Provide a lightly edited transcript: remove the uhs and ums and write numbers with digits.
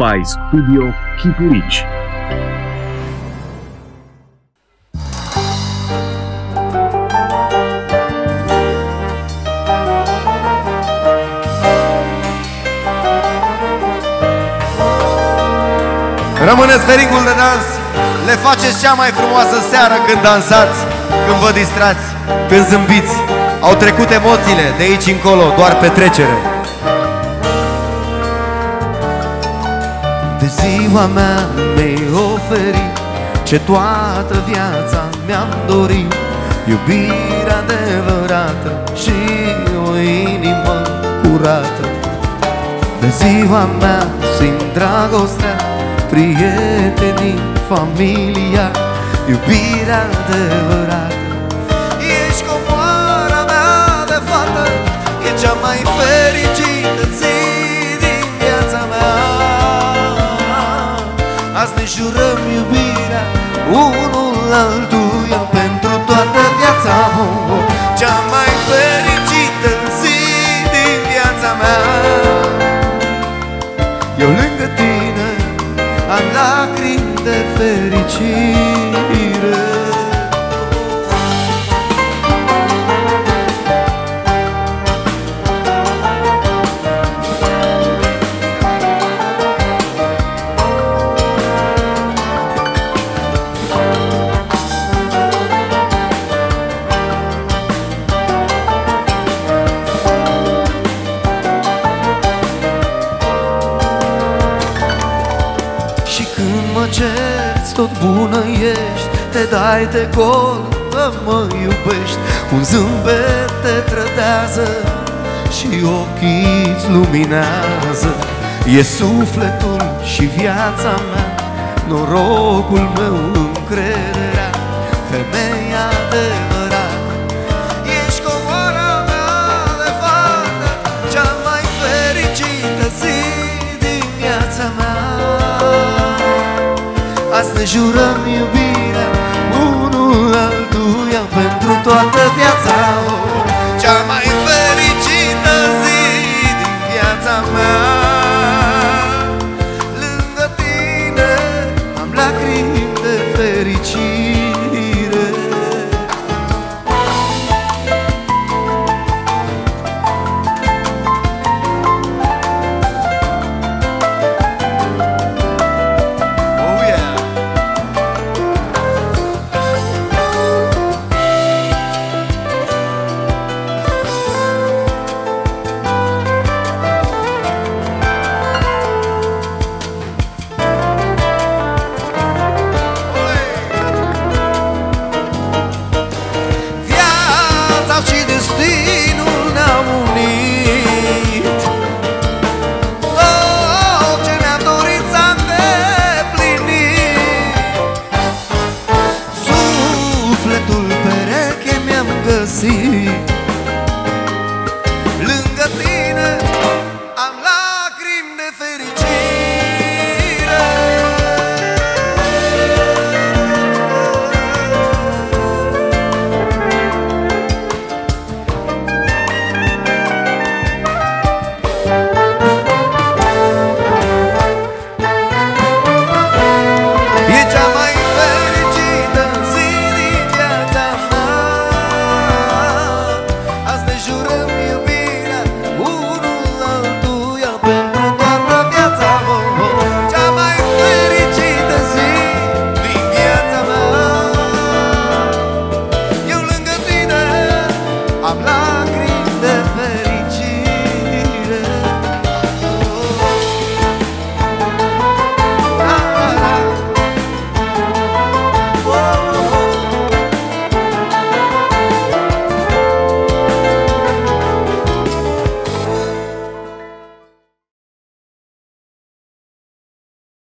by Studio Chipurici. Rămâneți pe ringul de dans, le faceți cea mai frumoasă seară când dansați, când vă distrați, când zâmbiți. Au trecut emoțiile, de aici încolo, doar petrecere. De ziua mea mi-ai oferit ce toată viața mi-am dorit, iubirea adevărată și o inimă curată. De ziua mea simt dragostea, prietenii, familia, iubirea adevărată. Ești comoara mea de fată, e cea mai fericită zi din viața mea. Azi ne jurăm iubirea unul altuia pentru toată viața. Cea mai fericită zi din viața mea. Eu lângă tine am lacrimi de fericire. Tot bună ești, te dai de gol că mă iubești. Un zâmbet te trădează și ochii îți luminează. E sufletul și viața mea, norocul meu, încrederea, femeia adevărată. Ești comoara mea de fată, cea mai fericită zi din viața mea. Azi ne jurăm iubire